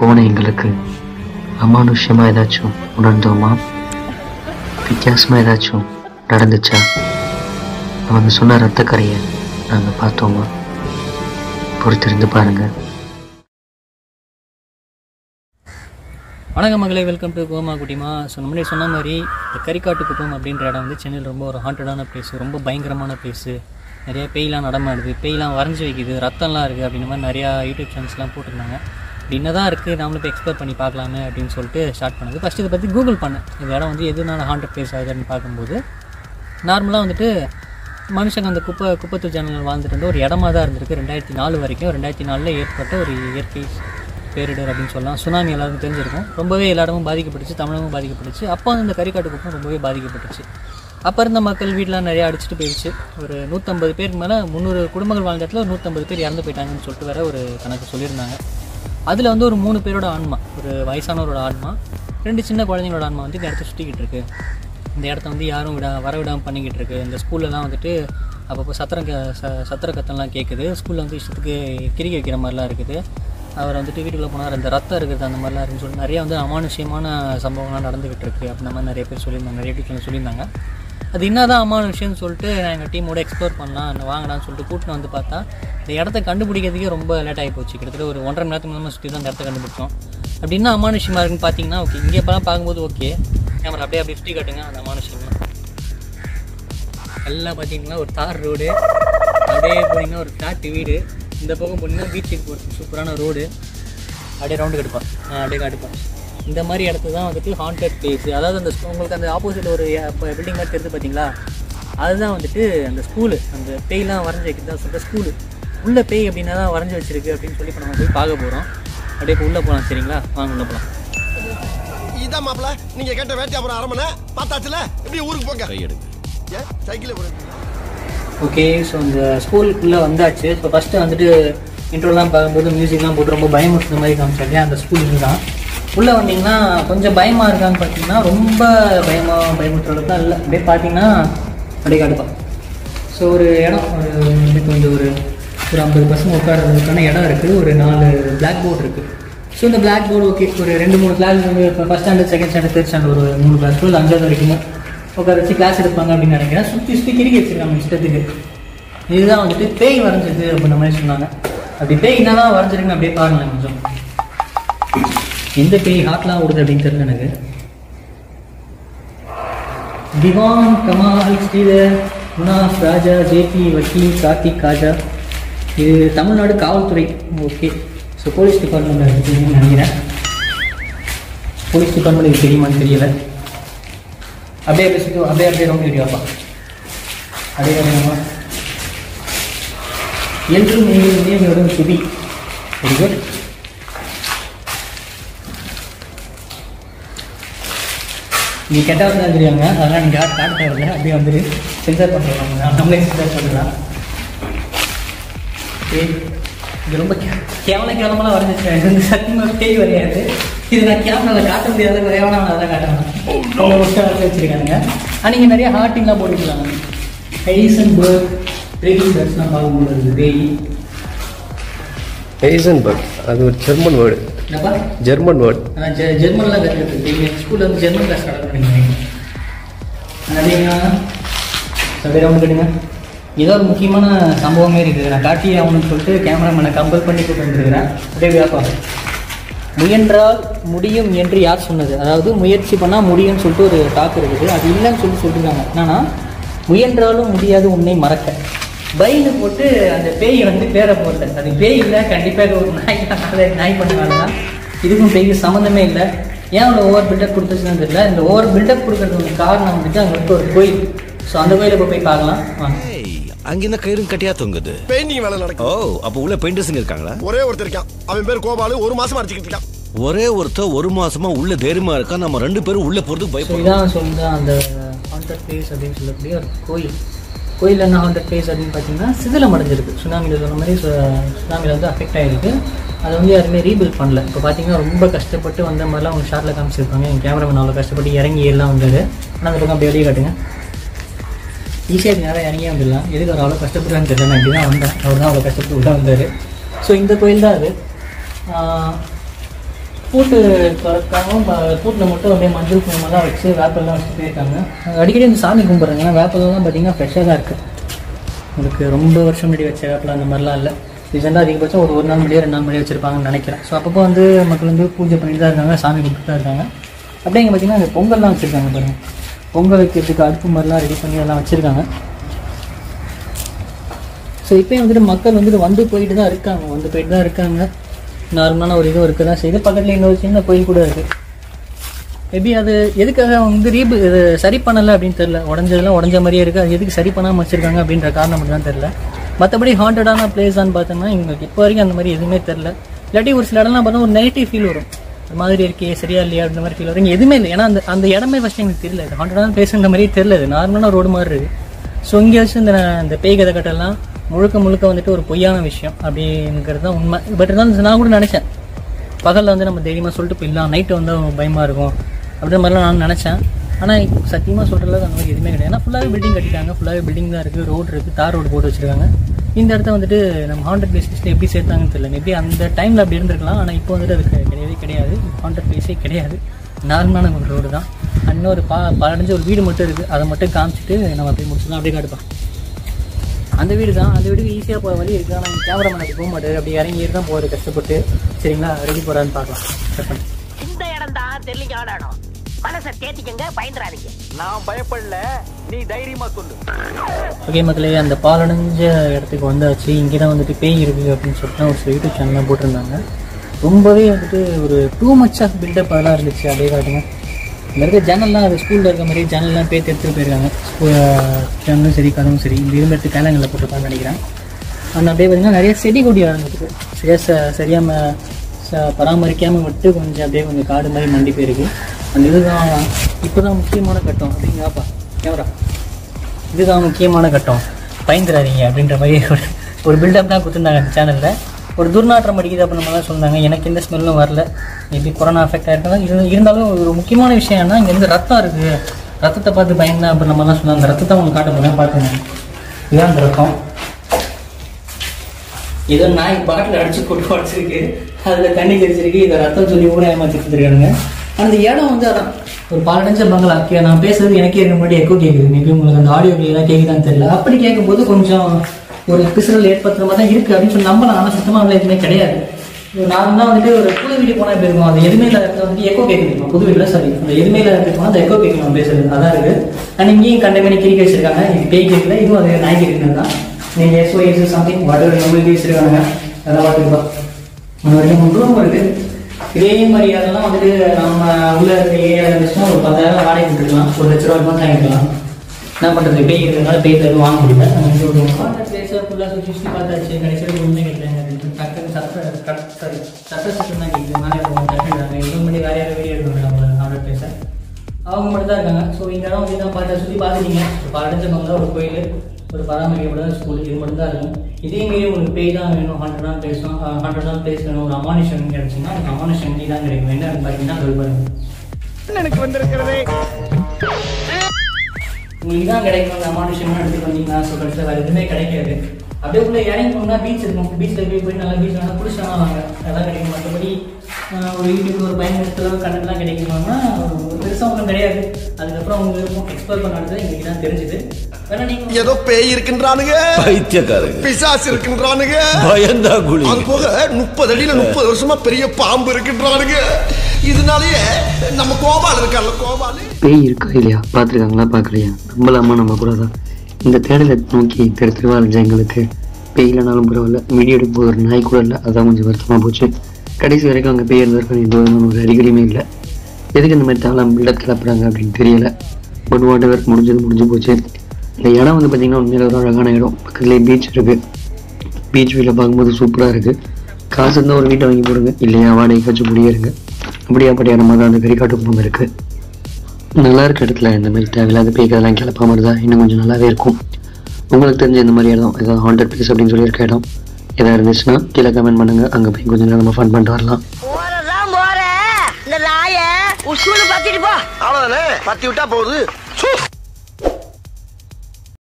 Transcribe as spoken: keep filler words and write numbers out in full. போன எங்களுக்கு அமானுஷ்யமா ஏதாச்சும் உணர்ந்தோமா? வித்தியாசமாக ஏதாச்சும் நடந்துச்சா? அவங்க சொன்ன ரத்தக்கரையை நாங்கள் பார்த்தோமா? பொறுத்திருந்து பாருங்கள். வணக்கம் மகளே, வெல்கம் டு கோமா குட்டிமா. ஸோ முன்னாடி சொன்ன மாதிரி இந்த கரிக்காட்டுக்குப்பம் அப்படின்ற இடம் வந்து சென்னையில் ரொம்ப ஒரு ஹாண்டடான ப்ளேஸு, ரொம்ப பயங்கரமான ப்ளேஸு. நிறைய பேய்லாம் நடமாடுது, பேய்லாம் வரைஞ்சி வைக்குது, ரத்தம்லாம் இருக்குது அப்படின்ற மாதிரி நிறையா யூடியூப் சேனல்ஸ்லாம் போட்டிருந்தாங்க. அப்படி என்ன தான் இருக்குது, நாமளும் இப்போ எக்ஸ்ப்ளோர் பண்ணி பார்க்கலாமே அப்படின்னு சொல்லிட்டு ஸ்டார்ட் பண்ணுது. ஃபஸ்ட்டு இதை பற்றி கூகுள் பண்ணேன், இந்த இடம் வந்து எதுனால ஹாண்டட் ப்ளேஸ் ஆகுதுன்னு பார்க்கும்போது நார்மலாக வந்துட்டு மனுஷங்க அந்த குப்பை குப்பத்து ஜனங்கள் வாழ்ந்துட்டு வந்து ஒரு இடமா தான் இருந்திருக்கு ரெண்டாயிரத்தி நாலு வரைக்கும். ரெண்டாயிரத்தி நாலில் ஏற்பட்ட ஒரு இயற்கை பேரிடர் அப்படின்னு சொல்லலாம். சுனாமி எல்லாருக்கும் தெரிஞ்சிருக்கும், ரொம்பவே எல்லா இடமும் பாதிக்கப்பட்டுச்சு, தமிழகமும் பாதிக்கப்பட்டுச்சு. அப்போ வந்து இந்த கரிக்காட்டுக்குப்பம் ரொம்பவே பாதிக்கப்பட்டுச்சு. அப்போ இருந்த மக்கள் வீடெலாம் நிறையா அடிச்சுட்டு போயிடுச்சு. ஒரு நூற்றம்பது பேருக்கு மேலே முந்நூறு குடும்பங்கள் வாழ்ந்த இடத்துல ஒரு நூற்றம்பது பேர் இறந்து போயிட்டாங்கன்னு சொல்லிட்டு வேறு ஒரு கணக்கு சொல்லியிருந்தாங்க. அதில் வந்து ஒரு மூணு பேரோட ஆன்மா, ஒரு வயசானவரோட ஆன்மா, ரெண்டு சின்ன குழந்தைங்களோட ஆன்மா வந்து இந்த இடத்த சுற்றிக்கிட்டு இருக்குது. இந்த இடத்த வந்து யாரும் விட வர விடாமல் பண்ணிக்கிட்டு இருக்குது. இந்த ஸ்கூல்லலாம் வந்துட்டு அப்பப்போ சத்திரம் க ச சத்திர கத்தம்லாம் கேட்குது. ஸ்கூலில் வந்து இஷ்டத்துக்கு கிரிக்க வைக்கிற மாதிரிலாம் இருக்குது. அவர் வந்துட்டு வீட்டுக்குள்ளே போனார், இந்த ரத்தம் இருக்கிறது அந்த மாதிரிலாம் இருக்குன்னு சொல்லிட்டு நிறையா வந்து அமானுஷ்யமான சம்பவங்கள்லாம் நடந்துகிட்டு இருக்குது அப்படின்ற மாதிரி நிறைய பேர் சொல்லியிருந்தாங்க, நிறைய டீச்சர் சொல்லியிருந்தாங்க. அது என்ன தான் அமானுஷ்யம்னு சொல்லிட்டு நான் எங்கள் டீமோட எக்ஸ்ப்ளோர் பண்ணலாம் வாங்கலான்னு சொல்லிட்டு கூட்டின்னு வந்து பார்த்தா இந்த இடத்த கண்டுபிடிக்கிறதுக்கே ரொம்ப லேட் ஆகி போச்சு. கிட்டத்தட்ட ஒரு ஒன்றரை மணி நேரத்துக்கு முன்னாடி சுற்றி தான் அந்த இடத்த கண்டுபிடிச்சோம். அப்படின்னா அமானுஷ்யமாக இருக்குன்னு பார்த்தீங்கன்னா, ஓகே இங்கே இப்போலாம் பார்க்கும்போது ஓகே கேமரா அப்படியே அப்படி சுற்றி காட்டுங்க, அந்த அமானுஷ்யம் எல்லாம் பார்த்தீங்கன்னா ஒரு தார் ரோடு, அப்படியே போனீங்கன்னா ஒரு காட்டு வீடு, இந்த பக்கம் போனீங்கன்னா பீச்சுக்கு போகிறது சூப்பரான ரோடு, அப்படியே ரவுண்டு கட்டுப்பான் அப்படியே கட்டுப்பான். இந்த மாதிரி இடத்துல தான் வந்துட்டு ஹாண்டட் பிளேஸ். அதாவது அந்த உங்களுக்கு அந்த ஆப்போசிட் ஒரு பில்டிங் மாதிரி தெரிஞ்சு பார்த்தீங்களா, அதுதான் வந்துட்டு அந்த ஸ்கூலு, அந்த பேய்லாம் வரைஞ்சி வைக்கிறது தான் சொல்லிட்டு ஸ்கூலு. உள்ளே பேய் அப்படின்னா தான் வரைஞ்சி வச்சிருக்கு அப்படின்னு சொல்லி இப்போ நம்ம போய் பார்க்க போகிறோம். அப்படியே இப்போ உள்ளே போகலாம், சரிங்களா வாங்க உள்ளே போகலாம். இதான் மாப்பிள்ள நீங்கள் கேட்ட வேட்டி, அப்புறம் அரை மணி பார்த்தாச்சுல எப்படி ஊருக்கு போங்க எடுங்க, ஏன் சைக்கிளில் போகிறேன். ஓகே, ஸோ இந்த ஸ்கூலுக்குள்ளே வந்தாச்சு. ஸோ ஃபஸ்ட்டு வந்துட்டு இன்ட்ரோலாம் பார்க்கும்போது மியூசிக்லாம் போட்டு ரொம்ப பயமுறுத்துற மாதிரி காமிச்சாங்க. அந்த ஸ்கூலுக்கு தான் உள்ளே வந்தீங்கன்னா கொஞ்சம் பயமாக இருக்கான்னு பார்த்தீங்கன்னா ரொம்ப பயமாக பயமுறுத்துறதுக்கு தான் இல்லை. அப்படியே பார்த்தீங்கன்னா அப்படியே காட்டுப்பான். ஸோ ஒரு இடம் எனக்கு வந்து ஒரு ஒரு ஐம்பது பசங்க உட்காடுறதுக்கான இடம் இருக்குது. ஒரு நாலு பிளாக் போர்டு இருக்குது. ஸோ இந்த பிளாக் போர்டு ஓகே ஒரு ரெண்டு மூணு கிளாஸ் வந்து இப்போ first standard second standard third standard ஒரு மூணு கிளாஸ் இல்லை அஞ்சாவது வரைக்கும் உட்கார வச்சு கிளாஸ் எடுப்பாங்க அப்படின்னு நினைக்கிறேன். சுற்றி சுற்றி கிரிக்க வச்சுருக்காங்க இஷ்டத்துக்கு. இதுதான் வந்துட்டு பேய் வரைஞ்சது அப்படின்ற மாதிரி சொன்னாங்க. அப்படி பேய் என்ன தான் வரைஞ்சிருக்குன்னு அப்படியே பாருங்களேன். கொஞ்சம் எந்த பேய் ஹாட்லாம் ஓடுது அப்படின்னு தெரியல எனக்கு. திவான், கமால், ஸ்ரீதர், முனாஃப், ராஜா, ஜேபி, வக்கீல், கார்த்திக், காஜா. இது தமிழ்நாடு காவல்துறை. ஓகே, ஸோ போலீஸ் டிபார்ட்மெண்ட் இருக்குதுன்னு நினைக்கிறேன். போலீஸ் டிபார்ட்மெண்ட் இது தெரியுமான்னு தெரியலை. அப்படியே பேசிட்டு அப்படியே அப்படியே ரொம்ப வீடியோப்பா அப்படியே வேணுமா என்றும் நீங்கள் சுதி வெரி குட். நீ கெட்டாவது தான் தெரியாங்க, அதெல்லாம் நீங்கள் யாரும் காட்ட தேவையில்லை. அப்படியே வந்துட்டு சென்சார் பண்ணுறோம், நம்மளே சென்சார் பண்ணுறோம். இது ரொம்ப கேவல கேவலமெல்லாம் வரைஞ்சிருக்கேன். இது வந்து சத்தியமாக தேவை வரையாது. இது நான் கேமராவில் காட்ட முடியாத வேணா நான் தான் காட்டணும். ரொம்ப ஒஸ்ட்டாக வச்சுருக்காங்க. ஆனால் நீங்கள் நிறைய ஹார்ட்டிங்லாம் போட்டுக்கலாம். ஹெய்சன்பர்க் ட்ரீட்டிங் பேர்ட்ஸ்லாம் பார்க்கும்போது இருக்குது பேய். ஹெய்சன்பர்க் அது ஒரு ஜெர்மன் வேர்டு. என்னப்பா ஜெர்மன் வேர்டு? ஆனால் ஜெ ஜெர்மன்லாம் கற்றுக்கிட்டு எங்கள் ஸ்கூலில் வந்து ஜெர்மன் கிளாஸ் நடந்து பண்ணிக்கிறீங்க. அதேங்களா சபையாக ஒன்று கேட்டுங்க. ஏதோ ஒரு முக்கியமான சம்பவமே இருக்குது, நான் காட்டி ஆகணும்னு சொல்லிட்டு கேமராமேனை கம்பல் பண்ணி கூப்பிட்டு வந்துருக்கிறேன். அப்படியே வியாபாரம் முயன்றால் முடியும் என்று யார் சொன்னது? அதாவது முயற்சி பண்ணால் முடியும்னு சொல்லிட்டு ஒரு டாக் இருக்குது, அது இல்லைன்னு சொல்லிட்டு சொல்லியிருக்காங்க. என்னன்னா முயன்றாலும் முடியாது உன்னை மறக்க பயின்னு போட்டு அந்த பேயை வந்து பேரை போடல. அது பேய் இல்லை, கண்டிப்பாக ஒரு நாய் தான். நாய் பண்ணுவாங்க தான், இதுக்கும் பேய்க்கு சம்மந்தமே இல்லை. ஏன் அவங்க ஓவர் பில்டப் கொடுத்துச்சுன்னு தெரியல. இந்த ஓவர் பில்டப் கொடுக்குறதுக்கு காரணம் வந்துட்டு அங்கே வந்து ஒரு கோயில். ஸோ அந்த கோயிலுக்கு போய் பார்க்கலாம் வாங்க. அங்கிருந்த கயிறும் கட்டியா தொங்குது. பெயிண்டிங் வேலை நடக்கும். ஓ, அப்போ உள்ள பெயிண்டர்ஸுங்க இருக்காங்களா? ஒரே ஒருத்தர் இருக்கான், அவன் பேர் கோபாலு. ஒரு மாசமா அடிச்சுக்கிட்டு இருக்கான். ஒரே ஒருத்தர் ஒரு மாசமா உள்ள தைரியமா இருக்கான். நம்ம ரெண்டு பேரும் உள்ள போறதுக்கு பயப்படுறோம். சொல்லுதான் அந்த ஹாண்டட் பிளேஸ் அப்படின்னு சொல்லக்கூடிய ஒரு கோயில். கோயில் என்ன ஹாண்டட் பிளேஸ் அப்படின்னு பார்த்தீங்கன்னா சிதிலம் அடைஞ்சிருக்கு. சுனாமியில் சொன்ன மாதிரி சுனாமியில் வந்து அஃபெக்ட் ஆகிருக்கு. அதை வந்து யாருமே ரீபில்ட் பண்ணல. இப்போ பார்த்தீங்கன்னா ரொம்ப கஷ்டப்பட்டு வந்த மாதிரிலாம் அவங்க ஷார்ட்டில் காமிச்சிருப்பாங்க. என் கேமராமேன் அவ்வளோ கஷ்டப்பட்டு இறங்கி ஏறலாம் வந்தது. ஆனால் அந்த பக்கம் அப்படியே வெளியே காட்டுங்க. ஈஸியாக நேரம் இறங்கியே வந்துடலாம். எதுக்கு அவர் அவ்வளோ கஷ்டப்படுறான்னு தெரியல. நான் இப்படி தான் வந்தேன், அவர் தான் அவ்வளோ கஷ்டப்பட்டு உள்ளே வந்தார். ஸோ இந்த கோயில் தான் அது. கூட்டு திறக்காம கூட்டில் மட்டும் அப்படியே மஞ்சள் குங்குமம்லாம் வச்சு வேப்பெல்லாம் வச்சு போயிருக்காங்க. அடிக்கடி இந்த சாமி கும்பிட்றாங்க. வேப்பெல்லாம் பார்த்தீங்கன்னா ஃப்ரெஷ்ஷாக தான் இருக்குது. உங்களுக்கு ரொம்ப வருஷம் முன்னாடி வச்ச வேப்பெல்லாம் அந்த மாதிரிலாம் இல்லை. ரீசெண்டாக அதிகபட்சம் ஒரு ஒரு நாள் முன்னாடியே ரெண்டு நாள் முன்னாடி வச்சுருப்பாங்கன்னு நினைக்கிறேன். ஸோ அப்பப்போ வந்து மக்கள் வந்து பூஜை பண்ணிட்டு தான் இருக்காங்க, சாமி கும்பிட்டு தான் இருக்காங்க. அப்படியே இங்கே பார்த்தீங்கன்னா அந்த பொங்கல்லாம் வச்சுருக்காங்க பாருங்கள். பொங்கல் வைக்கிறதுக்கு அடுப்பு மாதிரிலாம் ரெடி பண்ணி எல்லாம் வச்சுருக்காங்க. ஸோ இப்போயும் வந்துட்டு மக்கள் வந்துட்டு வந்து போயிட்டு தான் இருக்காங்க வந்து போயிட்டு தான் இருக்காங்க நார்மலான ஒரு இதுவும் இருக்க தான் செய்யுது. பக்கத்தில் இன்னொரு சின்ன கோயில் கூட இருக்குது. மேபி அது எதுக்காக அவங்க வந்து ரீபு இது சரி பண்ணலை அப்படின்னு தெரில. உடஞ்சதெல்லாம் உடஞ்ச மாதிரியே இருக்குது. அது எதுக்கு சரி பண்ணாமல் வச்சுருக்காங்க அப்படின்ற காரணம் மட்டும் தான் தெரில. மற்றபடி ஹாண்டடான பிளேஸான்னு பார்த்தோம்னா எங்களுக்கு இப்போ வரைக்கும் அந்த மாதிரி எதுவுமே தெரில. இல்லாட்டி ஒரு சில இடம்லாம் பார்த்தா ஒரு நெகட்டிவ் ஃபீல் வரும், அது மாதிரி இருக்கே சரியா இல்லையா அப்படின்ற மாதிரி ஃபீல் வரும். இங்கே எதுவுமே இல்லை. ஏன்னா அந்த அந்த இடமே ஃபஸ்ட்டு எங்களுக்கு தெரியல. இது ஹாண்டடான பிளேஸுன்ற மாதிரியே தெரில. இது நார்மலான ரோடு மாதிரி இருக்குது. ஸோ இங்கே வச்சு இந்த இந்த பேய் கதை கட்டெல்லாம் முழுக்க முழுக்க வந்துட்டு ஒரு பொய்யான விஷயம் அப்படிங்கிறது தான் உண்மை. பட் இருந்தாலும் நான் கூட நினச்சேன், பகலில் வந்து நம்ம தைரியமாக சொல்லிட்டு போயிடலாம், நைட்டு வந்து பயமாக இருக்கும் அப்படின்ற மாதிரிலாம் நான் நினச்சேன். ஆனால் சத்தியமாக சொல்கிறது அந்த மாதிரி எதுவுமே கிடையாது. ஏன்னா ஃபுல்லாகவே பில்டிங் கட்டிட்டாங்க, ஃபுல்லாகவே பில்டிங் தான் இருக்குது, ரோடு இருக்குது, தார் ரோடு போட்டு வச்சுருக்காங்க. இந்த இடத்த வந்துட்டு நம்ம ஹாண்டட் பிளேஸ் லிஸ்ட்டில் எப்படி சேர்த்தாங்கன்னு தெரியல. மேபி அந்த டைமில் அப்படி இருந்திருக்கலாம். ஆனால் இப்போ வந்துட்டு அது கிடையவே கிடையாது. ஹாண்டட் பிளேஸே கிடையாது, நார்மலான ஒரு ரோடு தான். இன்னொரு பா பழஞ்ச ஒரு வீடு மட்டும் இருக்குது. அதை மட்டும் காமிச்சிட்டு நம்ம அப்படியே முடிச்சுக்கலாம். அப்படியே காட்டுப்பான் அந்த வீடு தான். அந்த வீடுக்கு ஈஸியாக போகிற மாதிரி இருக்குது. ஆனால் கேமரா மேனுக்கு போக மாட்டார், அப்படி இறங்கி தான் போகிறது கஷ்டப்பட்டு. சரிங்களா, ரெடி போகிறான்னு பார்க்கலாம். இந்த இடம் தான் தெரியல இடம். மனசை தேத்திக்கங்க, பயந்துடாதீங்க. நான் பயப்படல, நீ தைரியமாக சொல்லு. ஓகே மக்களே, அந்த பாலடைஞ்ச இடத்துக்கு வந்தாச்சு. இங்கே தான் வந்துட்டு பேய் இருக்குது அப்படின்னு சொல்லிட்டு ஒரு யூடியூப் சேனல்லாம் போட்டிருந்தாங்க. ரொம்பவே வந்துட்டு ஒரு டூ மச் ஆஃப் பில்டப் அதெல்லாம் இருந்துச்சு. அப்படியே காட்டுங்க. இந்த இருக்க ஜன்னல்லாம் அது ஸ்கூலில் இருக்க மாதிரி ஜன்னல்லாம் பேர் எடுத்துகிட்டு போயிருக்காங்க. ஸ்கூ ஜன்னலும் சரி கதவும் சரி இந்த இருந்த இடத்துக்கு கேலங்களில் போட்டிருக்கான்னு நினைக்கிறேன். அந்த அப்படியே பார்த்திங்கன்னா நிறைய செடி கொடி ஆரம்பிச்சிருக்கு. சரியா ச சரியாமல் ச பராமரிக்காமல் விட்டு கொஞ்சம் அப்படியே கொஞ்சம் காடு மாதிரி மண்டி போயிருக்கு. அந்த இதுதான் இப்போ தான் முக்கியமான கட்டம் அப்படிங்காப்பா கேமரா. இதுதான் முக்கியமான கட்டம், பயந்துடாதீங்க அப்படின்ற மாதிரி ஒரு ஒரு பில்டப் தான் கொடுத்துருந்தாங்க அந்த சேனலில். ஒரு துர்நாற்றம் அடிக்குது அப்போ நம்ம தான் சொன்னாங்க. எனக்கு எந்த ஸ்மெல்லும் வரல. மேபி கொரோனா அஃபெக்ட் ஆகிருக்கலாம். இரு இருந்தாலும் ஒரு முக்கியமான விஷயம் என்ன, இங்கே வந்து ரத்தம் இருக்குது. ரத்தத்தை பார்த்து பயந்தேன் அப்போ நம்ம தான் சொன்னாங்க. அந்த ரத்தத்தை உங்களுக்கு காட்ட போகிறேன் பார்த்துங்க. இதுதான் அந்த ரத்தம். ஏதோ நாய் பாட்டில் அடிச்சு கொட்டு உடச்சிருக்கு, அதில் தண்ணி தெரிச்சிருக்கு. இதை ரத்தம் சொல்லி கூட ஏமாத்திருக்காங்க. அந்த இடம் வந்து அதான் ஒரு பாலடைஞ்ச பங்களா. நான் பேசுறது எனக்கே இருக்க முன்னாடி எக்கோ கேட்குது. மேபி உங்களுக்கு அந்த ஆடியோ கிளியெல்லாம் கேட்குதான்னு தெரியல. அப்படி கேட்கும்போது கொஞ்சம் ஒரு பிசுரல் ஏற்படுத்துற மாதிரி தான் இருக்குது அப்படின்னு சொல்லி நம்பலாம். ஆனால் சுத்தமாக அதில் எதுவுமே கிடையாது. நான் தான் வந்துட்டு ஒரு புது வீடு போனால் எப்படி இருக்கும், அது எதுவுமே இல்லாத வந்து எக்கோ கேட்கணும். புது வீடில் சாரி அந்த எதுவுமே இல்லாத போனால் அந்த எக்கோ கேட்கணும் பேசுறது அதான் இருக்குது. ஆனால் இங்கேயும் கண்டமேனி கிரிக்க வச்சிருக்காங்க. இது பேய் கேட்கல, இதுவும் அது நாய் கேட்குறது தான். நீங்கள் எஸ்ஓ எஸ் சம்திங் வடவர் நம்மளுக்கு வச்சிருக்காங்க. அதெல்லாம் பார்த்துருப்பா ஒன்று வரைக்கும் ரூம் இருக்குது. இதே மாதிரி அதெல்லாம் வந்துட்டு நம்ம உள்ள இருக்கிற ஏரியாவில் இருந்துச்சுன்னா ஒரு பத்தாயிரம் வாடகை கொடுத்துக்கலாம், ஒரு லட்ச ரூபா மாதிரி வாங்கிக்கலாம். என்ன பண்ணுறது, பேய் இருக்கிறதுனால பேய் தருவது வாங்க முடியல. ஹாண்டட் பிளேஸை ஃபுல்லாக சுற்றி சுற்றி பார்த்தாச்சு. கடைசியில் ஒன்றுமே கேட்டாங்க. டக்குன்னு சட்ட கட் சாரி சட்ட சுத்தம் தான் கேட்குது. மேலே டக்குன்னு இது பண்ணி வேறு யாரும் வெளியே எடுக்கணும். நம்ம ஹாண்டட் பிளேஸை அவங்க மட்டும் தான் இருக்காங்க. ஸோ இந்த இடம் வந்து தான் பார்த்தா சுற்றி பார்த்துட்டீங்க. பழஞ்சவங்க ஒரு கோயில், ஒரு பராமரிக்கப்படாத ஸ்கூல், இது மட்டும் தான் இருக்கும். இதேமாரி உங்களுக்கு பேய் தான் வேணும், ஹாண்டட் தான் பிளேஸும் ஹாண்டட் தான் பிளேஸ் வேணும். ஒரு அமானுஷன் கிடச்சிங்கன்னா அந்த அமானுஷன் தான் கிடைக்கும். என்ன பார்த்தீங்கன்னா அது பாருங்க எனக்கு வந்திருக்கிறதே உங்களுக்கு தான் கிடைக்கும். அந்த அமானுஷமாக எடுத்துகிட்டு வந்தீங்கன்னா ஸோ கடைசியில் வேறு எதுவுமே கிடைக்காது. அப்படியே உள்ள இறங்கினோம்னா பீச் இருக்கும். பீச்சில் போய் போய் நல்லா பீச் நல்லா பிடிச்சா வாங்க, அதெல்லாம் கிடைக்கும். மற்றபடி ஒரு வீட்டுக்கு ஒரு பயன்படுத்தளவு கண்டெல்லாம் கிடைக்கணும்னா பெருசாக ஒன்றும் கிடையாது. அதுக்கப்புறம் அவங்க இருக்கும் எக்ஸ்ப்ளோர் பண்ணுறது எங்களுக்கு தான் தெரிஞ்சுது. வேணா நீங்கள் ஏதோ பேய் இருக்கின்றானுங்க, பிசாசு இருக்கின்றானுங்க, அது போக முப்பது அடியில் முப்பது வருஷமா பெரிய பாம்பு இருக்கின்றானுங்க. இதனாலேயே நம்ம கோபால் இருக்கார்ல, கோபால் பேய் இருக்கா இல்லையா பார்த்துருக்காங்களா, பார்க்குறியா நம்பலாமா நம்ம கூட தான் இந்த தேடலை நோக்கி திருத்திருவா இருந்துச்சு. எங்களுக்கு பேய் இல்லைனாலும் பரவாயில்ல, மீடிய எடுப்பு ஒரு நாய் கூட இல்லை. அதான் கொஞ்சம் வருத்தமாக போச்சு. கடைசி வரைக்கும் அங்கே பேய் இருந்திருக்காங்க. இந்த வருமானம் ஒரு அறிகுறியுமே இல்லை. எதுக்கு இந்த மாதிரி தாளாம் பில்டப் கிளப்புறாங்க அப்படின்னு தெரியலை. பட் வாட் எவர், முடிஞ்சது முடிஞ்சு போச்சு. இந்த இடம் வந்து பார்த்திங்கன்னா உண்மையில ஒரு அழகான இடம். பக்கத்துலேயே பீச் இருக்குது. பீச் வீட்டில் பார்க்கும்போது சூப்பராக இருக்குது. காசு இருந்தால் ஒரு வீட்டை வாங்கி போடுங்க, இல்லையா வாடகை காய்ச்சி முடியிருங்க. அப்படியாப்பட்ட இடமா தான் அந்த கரிகாட்டுக்குப்பம் இருக்குது. நல்லா இருக்க இடத்துல இந்த மாதிரி தேவையில்லாத பேய்க்கெல்லாம் கிளப்பாம இருந்தால் இன்னும் கொஞ்சம் நல்லாவே இருக்கும். உங்களுக்கு தெரிஞ்ச இந்த மாதிரி இடம் ஏதாவது ஹாண்டட் பிளேஸ் அப்படின்னு சொல்லியிருக்க இடம் எதாவது இருந்துச்சுன்னா கீழே கமெண்ட் பண்ணுங்கள். அங்கே போய் கொஞ்சம் நேரம் நம்ம ஃபன் பண்ணிட்டு வரலாம். அவ்வளோதானே பற்றி விட்டா போகுது.